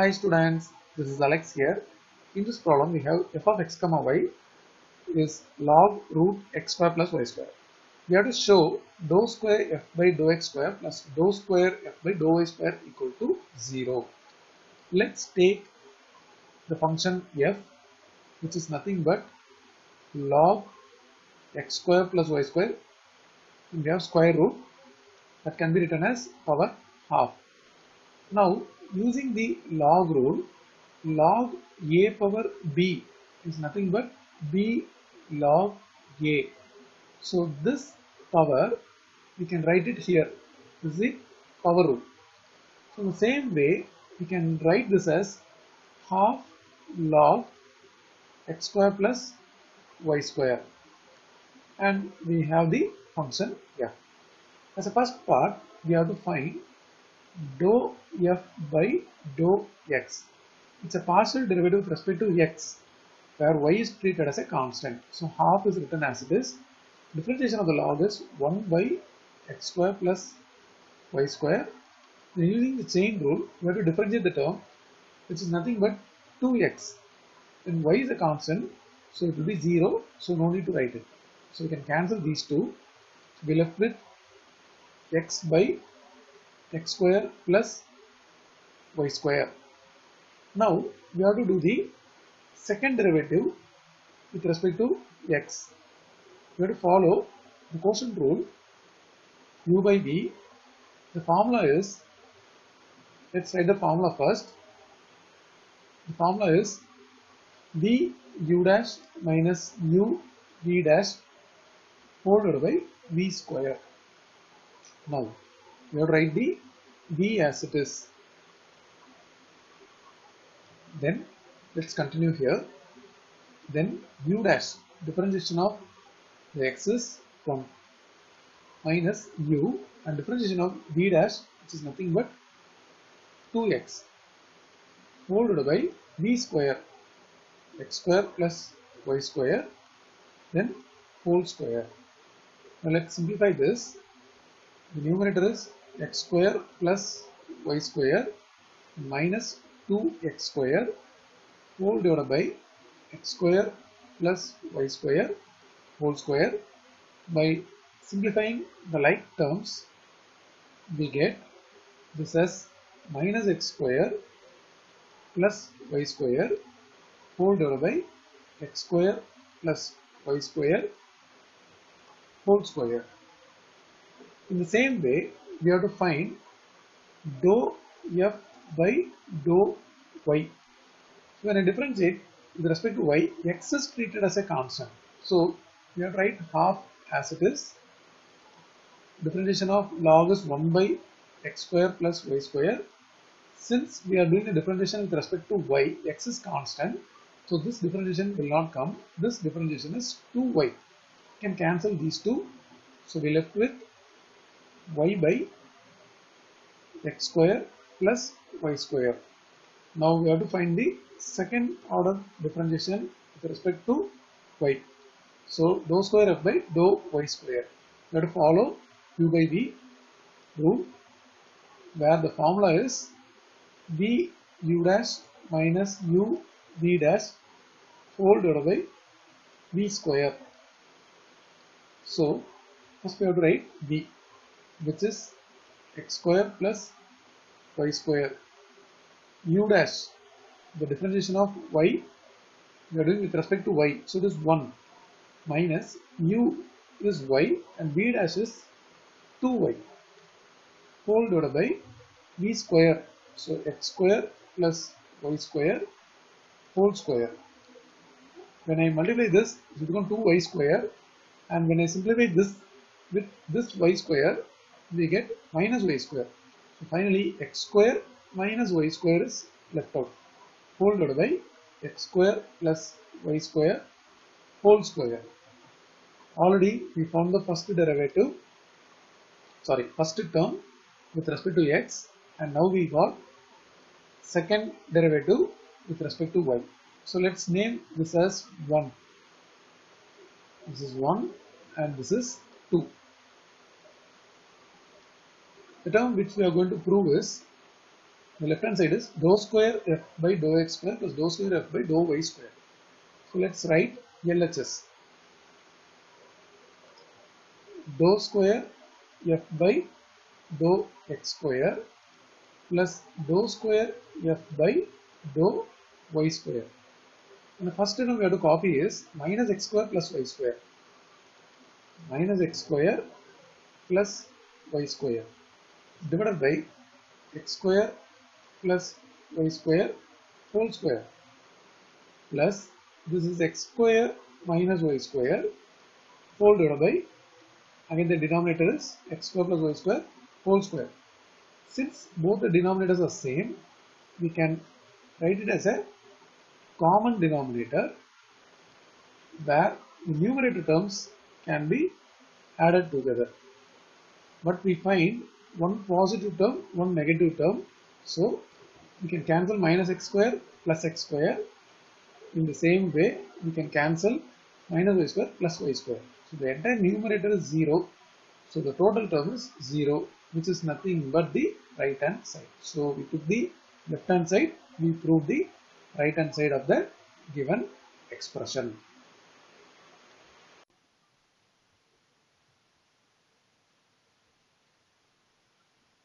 Hi students, this is Alex here. In this problem we have f of x comma y is log root x square plus y square. We have to show dou square f by dou x square plus dou square f by dou y square equal to 0. Let's take the function f, which is nothing but log x square plus y square, and we have square root that can be written as power half. Now using the log rule, log a power b is nothing but b log a. So this power we can write it here. This is the power rule. So the same way we can write this as half log x square plus y square, and we have the function f. As a first part, we have to find dou f by dou x. It's a partial derivative with respect to x, where y is treated as a constant. So half is written as it is. Differentiation of the log is 1 by x square plus y square. Then using the chain rule, we have to differentiate the term, which is nothing but 2x. Then y is a constant, so it will be 0, so no need to write it. So we can cancel these two. We left with x by x square plus y square. Now we have to do the second derivative with respect to x. We have to follow the quotient rule, u by v. The formula is, let's write the formula first. The formula is v u dash minus u v dash whole divided by v square. Now we have to write the v as it is. Then let's continue here. Then u dash, differentiation of the x's from minus u, and differentiation of v dash, which is nothing but 2x whole divided by v square, x square plus y square, then whole square. Now let's simplify this. The numerator is x square plus y square minus 2x square whole divided by x square plus y square whole square. By simplifying the like terms, we get this as minus x square plus y square whole divided by x square plus y square whole square. In the same way, we have to find dou f by dou y. So when I differentiate with respect to y, x is treated as a constant. So we have to write half as it is. Differentiation of log is 1 by x square plus y square. Since we are doing a differentiation with respect to y, x is constant, so this differentiation will not come. This differentiation is 2y. We can cancel these two. So we left with y by x square plus y square. Now we have to find the second order differentiation with respect to y. So dou square f by dou y square. We have to follow u by v rule, where the formula is v u dash minus u v dash whole divided by v square. So first we have to write v, which is x square plus y square. U dash, the differentiation of y, we are doing with respect to y, so it is 1 minus u is y and v dash is 2y whole divided by v square, so x square plus y square whole square. When I multiply this, it becomes 2y square, and when I simplify this with this y square, we get minus y square. So finally x square minus y square is left out, whole divided by x square plus y square whole square. Already we found the first term with respect to x, and now we got second derivative with respect to y. So let's name this as 1. This is 1 and this is 2. The term which we are going to prove is The left hand side is dou square f by dou x square plus dou square f by dou y square. So let's write LHS. Dou square f by dou x square plus dou square f by dou y square. And the first term we have to copy is minus x square plus y square. Minus x square plus y square divided by x square plus y square whole square plus this is x square minus y square whole divided by again the denominator is x square plus y square whole square. Since both the denominators are same, we can write it as a common denominator where the numerator terms can be added together. But we find one positive term, one negative term. So we can cancel minus x square plus x square. In the same way, we can cancel minus y square plus y square. So the entire numerator is 0. So the total term is 0, which is nothing but the right hand side. So we took the left hand side, we proved the right hand side of the given expression.